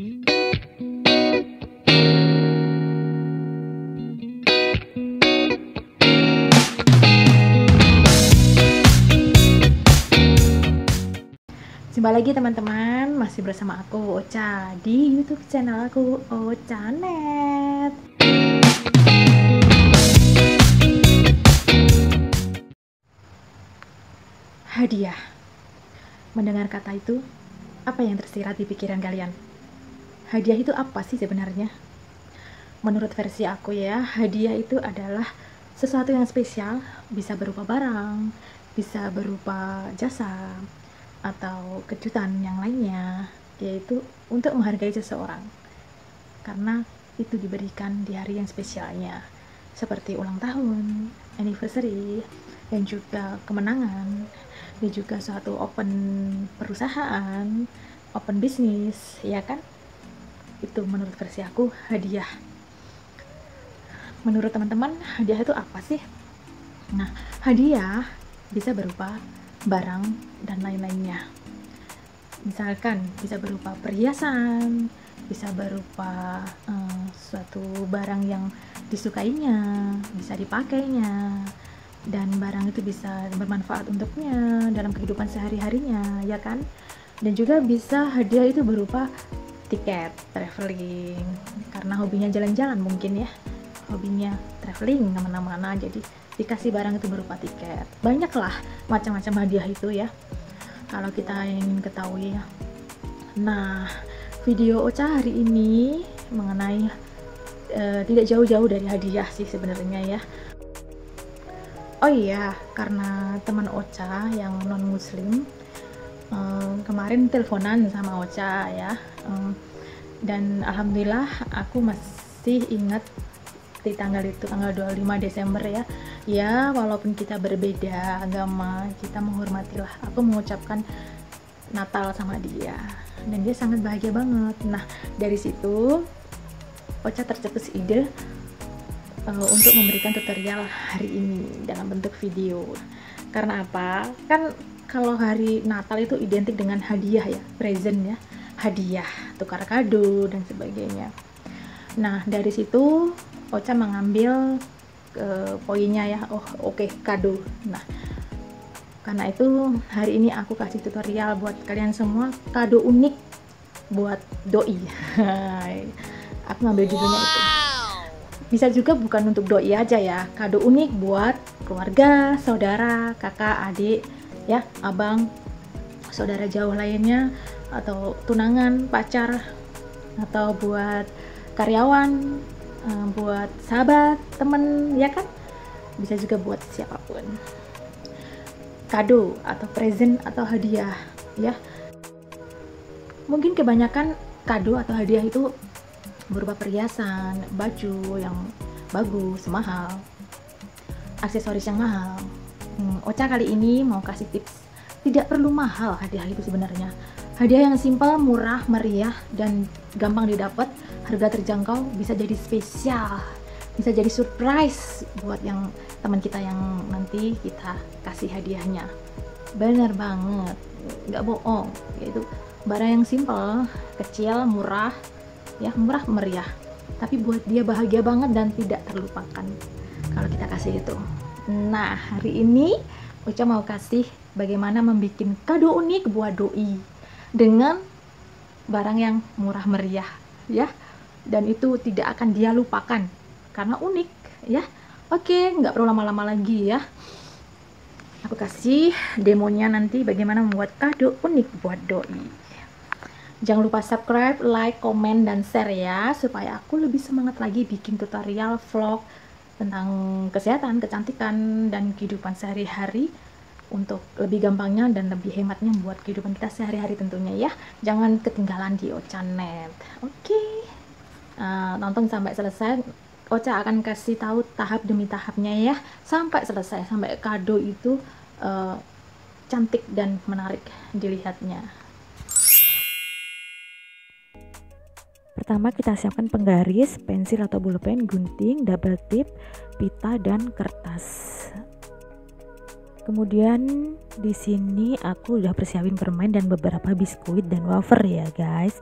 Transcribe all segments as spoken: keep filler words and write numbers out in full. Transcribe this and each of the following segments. Jumpa lagi teman-teman, masih bersama aku Ocha di YouTube channel aku Ocha Net. Hadiah. Mendengar kata itu, apa yang tersirat di pikiran kalian? Hadiah itu apa sih sebenarnya? Menurut versi aku ya, hadiah itu adalah sesuatu yang spesial, bisa berupa barang, bisa berupa jasa, atau kejutan yang lainnya, yaitu untuk menghargai seseorang karena itu diberikan di hari yang spesialnya, seperti ulang tahun, anniversary, dan juga kemenangan, dan juga suatu open perusahaan, open bisnis, ya kan? Itu menurut versi aku hadiah. Menurut teman-teman, hadiah itu apa sih? Nah, hadiah bisa berupa barang dan lain-lainnya. Misalkan bisa berupa perhiasan, bisa berupa eh, suatu barang yang disukainya, bisa dipakainya, dan barang itu bisa bermanfaat untuknya dalam kehidupan sehari-harinya, ya kan? Dan juga bisa hadiah itu berupa tiket traveling, karena hobinya jalan-jalan mungkin ya, hobinya traveling kemana-mana, jadi dikasih barang itu berupa tiket. Banyaklah macam-macam hadiah itu ya, kalau kita ingin ketahui ya. Nah, video Ocha hari ini mengenai e, tidak jauh-jauh dari hadiah sih sebenarnya ya. Oh iya, karena teman Ocha yang non-muslim e, kemarin teleponan sama Ocha ya, e, dan alhamdulillah aku masih ingat di tanggal itu, tanggal dua puluh lima Desember ya. Ya, walaupun kita berbeda agama, kita menghormatilah. Aku mengucapkan Natal sama dia, dan dia sangat bahagia banget. Nah, dari situ Ocha tercetus ide uh, untuk memberikan tutorial hari ini dalam bentuk video. Karena apa? Kan kalau hari Natal itu identik dengan hadiah ya, present ya, hadiah, tukar kado dan sebagainya. Nah, dari situ Ocha mengambil uh, poinnya ya, oh oke okay, kado. Nah, karena itu hari ini aku kasih tutorial buat kalian semua, kado unik buat doi. Aku ngambil judulnya itu. Bisa juga bukan untuk doi aja ya, kado unik buat keluarga, saudara, kakak, adik, ya, abang, saudara jauh lainnya, atau tunangan, pacar, atau buat karyawan, buat sahabat, temen, ya kan? Bisa juga buat siapapun. Kado atau present atau hadiah ya. Mungkin kebanyakan kado atau hadiah itu berupa perhiasan, baju yang bagus, mahal, aksesoris yang mahal. hmm, Ocha kali ini mau kasih tips, tidak perlu mahal hadiah itu sebenarnya. Hadiah yang simpel, murah, meriah, dan gampang didapat, harga terjangkau, bisa jadi spesial, bisa jadi surprise buat yang teman kita yang nanti kita kasih hadiahnya. Bener banget, nggak bohong, yaitu barang yang simple, kecil, murah ya, murah meriah, tapi buat dia bahagia banget dan tidak terlupakan kalau kita kasih itu. Nah, hari ini Ocha mau kasih bagaimana membuat kado unik buat doi dengan barang yang murah meriah ya, dan itu tidak akan dia lupakan karena unik ya. Oke, nggak perlu lama-lama lagi ya, aku kasih demonya nanti bagaimana membuat kado unik buat doi. Jangan lupa subscribe, like, komen, dan share ya, supaya aku lebih semangat lagi bikin tutorial vlog tentang kesehatan, kecantikan, dan kehidupan sehari-hari untuk lebih gampangnya dan lebih hematnya buat kehidupan kita sehari-hari tentunya ya. Jangan ketinggalan di Ocha Net. Oke, okay. Uh, nonton sampai selesai. Ocha akan kasih tahu tahap demi tahapnya ya, sampai selesai, sampai kado itu uh, cantik dan menarik dilihatnya. Pertama kita siapkan penggaris, pensil atau bulpen, gunting, double tip, pita, dan kertas. Kemudian di sini aku udah persiapin permen dan beberapa biskuit dan wafer ya guys.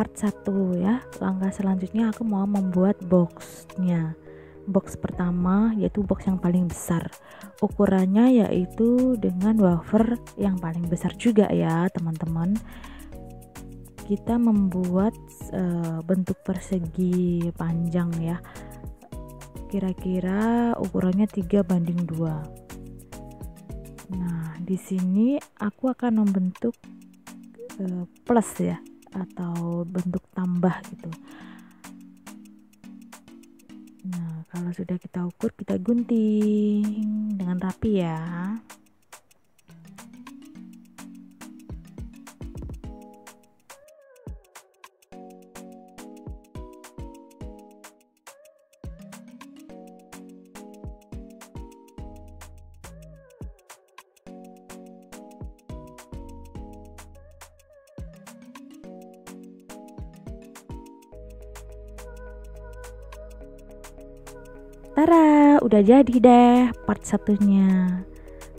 part satu ya. Langkah selanjutnya aku mau membuat boxnya. Box pertama yaitu box yang paling besar, ukurannya yaitu dengan wafer yang paling besar juga ya teman-teman. Kita membuat uh, bentuk persegi panjang ya, kira-kira ukurannya tiga banding dua. Nah, di sini aku akan membentuk uh, plus ya, atau bentuk tambah gitu. Nah, kalau sudah kita ukur, kita gunting dengan rapi ya. Tara, udah jadi deh part satunya,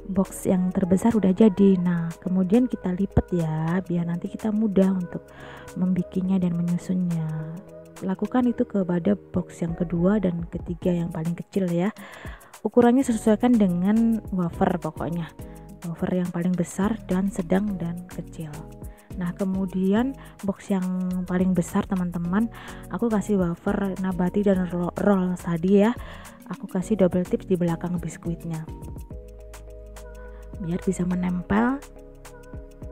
box yang terbesar udah jadi. Nah, kemudian kita lipat ya, biar nanti kita mudah untuk membikinnya dan menyusunnya. Lakukan itu kepada box yang kedua dan ketiga yang paling kecil ya. Ukurannya sesuaikan dengan wafer, pokoknya wafer yang paling besar dan sedang dan kecil. Nah, kemudian box yang paling besar teman-teman, aku kasih wafer nabati dan roll, roll tadi ya. Aku kasih double tips di belakang biskuitnya biar bisa menempel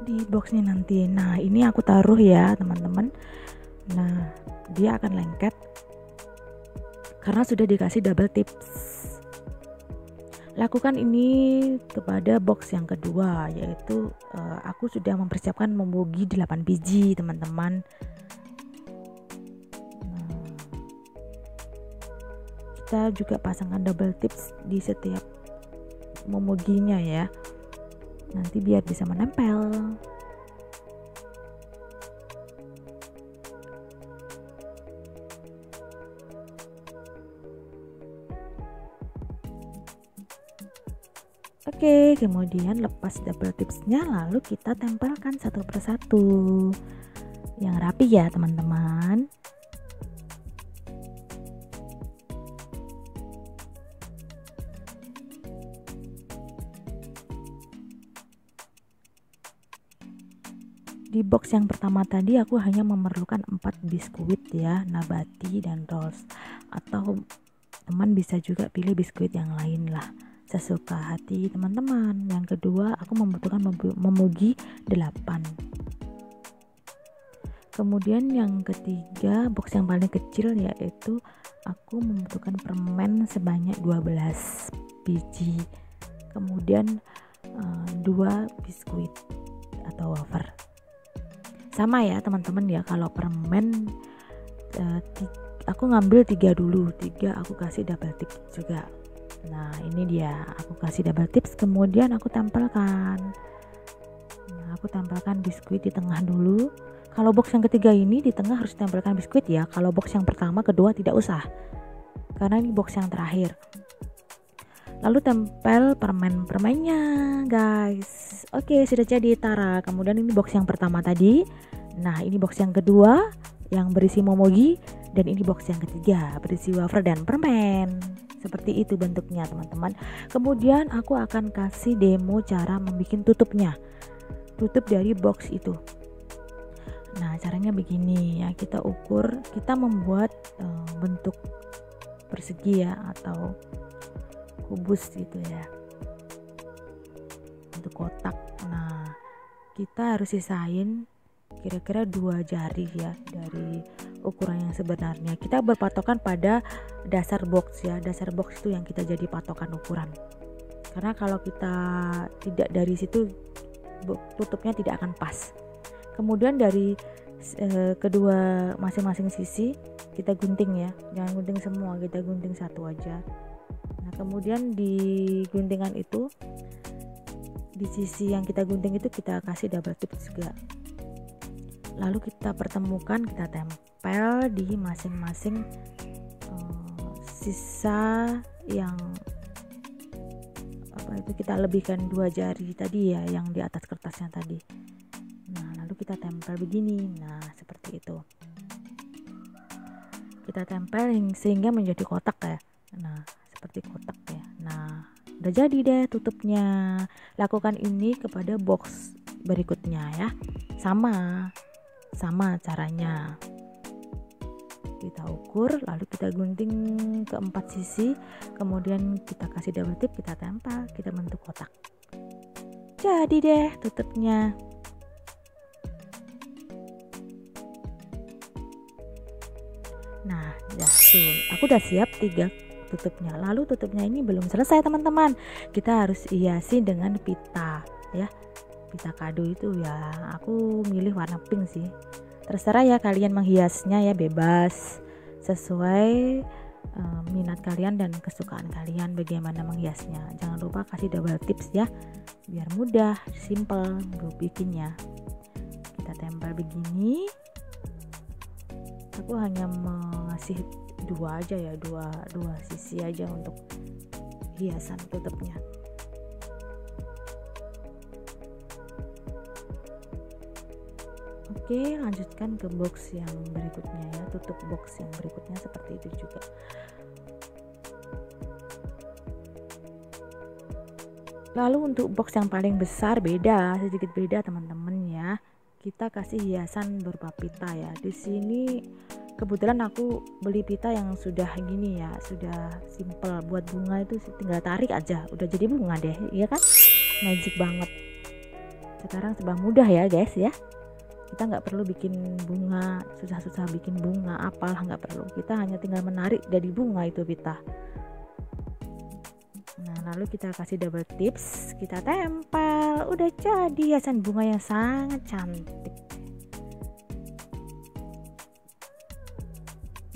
di boxnya nanti. Nah, ini aku taruh ya teman-teman. Nah, dia akan lengket karena sudah dikasih double tips. Lakukan ini kepada box yang kedua, yaitu uh, aku sudah mempersiapkan membogi delapan biji teman-teman. Nah, kita juga pasangkan double tips di setiap memoginya ya, nanti biar bisa menempel. Oke, kemudian lepas double tipsnya, lalu kita tempelkan satu persatu yang rapi ya teman-teman. Di box yang pertama tadi aku hanya memerlukan empat biskuit ya, nabati dan rolls, atau teman bisa juga pilih biskuit yang lain lah, sesuka hati teman-teman. Yang kedua aku membutuhkan memugi delapan. Kemudian yang ketiga, box yang paling kecil, yaitu aku membutuhkan permen sebanyak dua belas biji, kemudian dua biskuit atau wafer. Sama ya teman-teman ya, kalau permen aku ngambil tiga dulu, tiga aku kasih double tip juga. Nah, ini dia, aku kasih double tips, kemudian aku tempelkan. Nah, aku tempelkan biskuit di tengah dulu. Kalau box yang ketiga ini di tengah harus tempelkan biskuit ya. Kalau box yang pertama, kedua tidak usah, karena ini box yang terakhir. Lalu tempel permen-permennya, guys. Oke, sudah jadi Tara. Kemudian ini box yang pertama tadi. Nah, ini box yang kedua yang berisi momogi, dan ini box yang ketiga berisi wafer dan permen. Seperti itu bentuknya teman-teman. Kemudian aku akan kasih demo cara membuat tutupnya, tutup dari box itu. Nah, caranya begini ya, kita ukur, kita membuat e, bentuk persegi ya, atau kubus gitu ya, bentuk kotak. Nah, kita harus sisain kira-kira dua jari ya dari ukuran yang sebenarnya. Kita berpatokan pada dasar box ya, dasar box itu yang kita jadi patokan ukuran, karena kalau kita tidak dari situ tutupnya tidak akan pas. Kemudian dari eh, kedua masing-masing sisi kita gunting ya, jangan gunting semua, kita gunting satu aja. Nah, kemudian di guntingan itu, di sisi yang kita gunting itu kita kasih double tip juga, lalu kita pertemukan, kita tempel di masing-masing uh, sisa yang apa itu, kita lebihkan dua jari tadi ya, yang di atas kertasnya tadi. Nah, lalu kita tempel begini. Nah, seperti itu. kita tempelin sehingga menjadi kotak ya. Nah, seperti kotak ya. Nah, udah jadi deh tutupnya. Lakukan ini kepada box berikutnya ya. Sama. Sama caranya. Kita ukur, lalu kita gunting ke empat sisi, kemudian kita kasih double tip, kita tempel, kita bentuk kotak. Jadi deh tutupnya. Nah, ya tuh, aku udah siap tiga tutupnya. Lalu tutupnya ini belum selesai teman-teman. Kita harus hiasi dengan pita ya, pita kado itu ya. Aku milih warna pink sih. Terserah ya kalian menghiasnya ya, bebas sesuai uh, minat kalian dan kesukaan kalian bagaimana menghiasnya. Jangan lupa kasih double tips ya biar mudah, simple bikinnya. Kita tempel begini. Aku hanya mengasih dua aja ya, dua dua sisi aja untuk hiasan tutupnya. Oke, lanjutkan ke box yang berikutnya ya, tutup box yang berikutnya seperti itu juga. Lalu untuk box yang paling besar beda, sedikit beda teman-teman ya. Kita kasih hiasan berupa pita ya. Di sini kebetulan aku beli pita yang sudah gini ya, sudah simple. Buat bunga itu tinggal tarik aja, udah jadi bunga deh, iya kan? Magic banget. Sekarang serba mudah ya guys ya. Kita nggak perlu bikin bunga, susah-susah bikin bunga apalah, nggak perlu. Kita hanya tinggal menarik dari bunga itu pita. Nah, lalu kita kasih double tips, kita tempel, udah jadi hiasan bunga yang sangat cantik.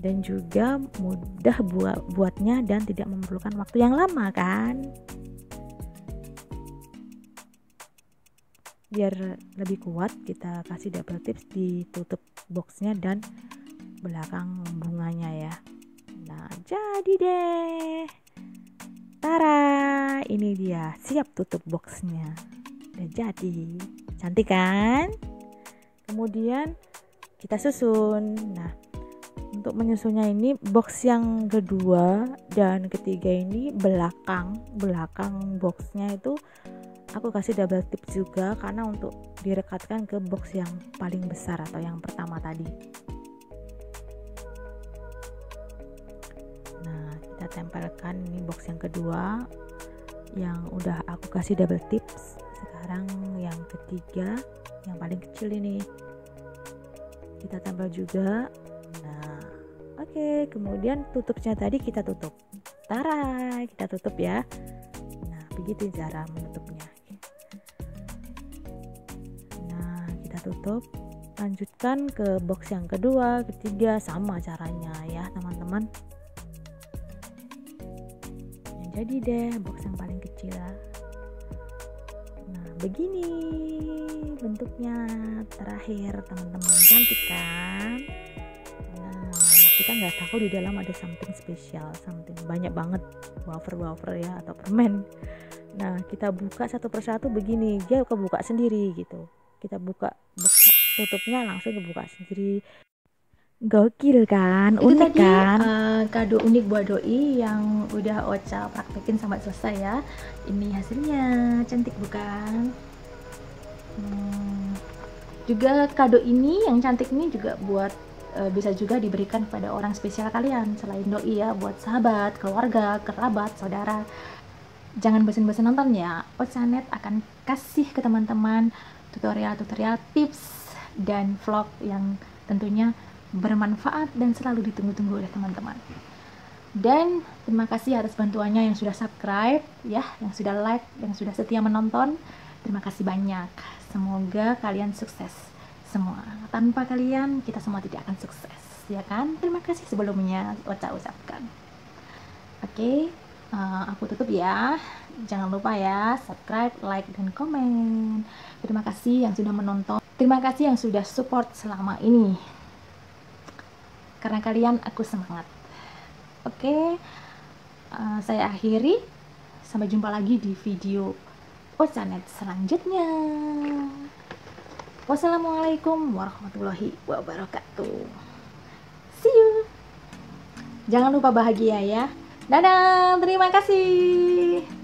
Dan juga mudah buat buatnya dan tidak memerlukan waktu yang lama kan, biar lebih kuat. Kita kasih double tips di tutup boxnya dan belakang bunganya ya. Nah, jadi deh, tara, ini dia siap tutup boxnya, udah jadi, cantik kan. Kemudian kita susun. Nah, untuk menyusunnya ini box yang kedua dan ketiga ini belakang belakang boxnya itu aku kasih double tip juga karena untuk direkatkan ke box yang paling besar atau yang pertama tadi. Nah, kita tempelkan ini box yang kedua yang udah aku kasih double tips. Sekarang yang ketiga yang paling kecil ini kita tempel juga. Nah, oke, okay. Kemudian tutupnya tadi kita tutup. Tara, kita tutup ya. Nah, begitu cara menutupnya. Tutup, lanjutkan ke box yang kedua, ketiga, sama caranya ya teman-teman. Nah, jadi deh box yang paling kecil. Nah, begini bentuknya terakhir teman-teman, cantik kan? Nah, kita nggak tahu di dalam ada something spesial, something banyak banget, wafer-wafer ya atau permen. Nah, kita buka satu persatu begini, dia kebuka sendiri gitu. Kita buka box tutupnya langsung dibuka sendiri. Gokil kan, itu unik tadi, kan uh, kado unik buat doi yang udah Ocha praktekin sampai selesai ya. Ini hasilnya cantik bukan? Hmm. Juga kado ini yang cantik ini juga buat uh, bisa juga diberikan kepada orang spesial kalian selain doi ya, buat sahabat, keluarga, kerabat, saudara. Jangan bosan-bosan nonton ya. Ocha Net akan kasih ke teman-teman tutorial-tutorial, tips, dan vlog yang tentunya bermanfaat dan selalu ditunggu-tunggu oleh teman-teman. Dan terima kasih atas bantuannya yang sudah subscribe ya, yang sudah like, yang sudah setia menonton. Terima kasih banyak. Semoga kalian sukses semua. Tanpa kalian kita semua tidak akan sukses, ya kan? Terima kasih sebelumnya Ocha ucapkan. Oke, Uh, aku tutup ya. Jangan lupa ya, subscribe, like, dan komen. Terima kasih yang sudah menonton. Terima kasih yang sudah support selama ini. Karena kalian aku semangat. Oke, okay. uh, saya akhiri. Sampai jumpa lagi di video Ocha Net selanjutnya. Wassalamualaikum warahmatullahi wabarakatuh. See you. Jangan lupa bahagia ya. Dadah, terima kasih.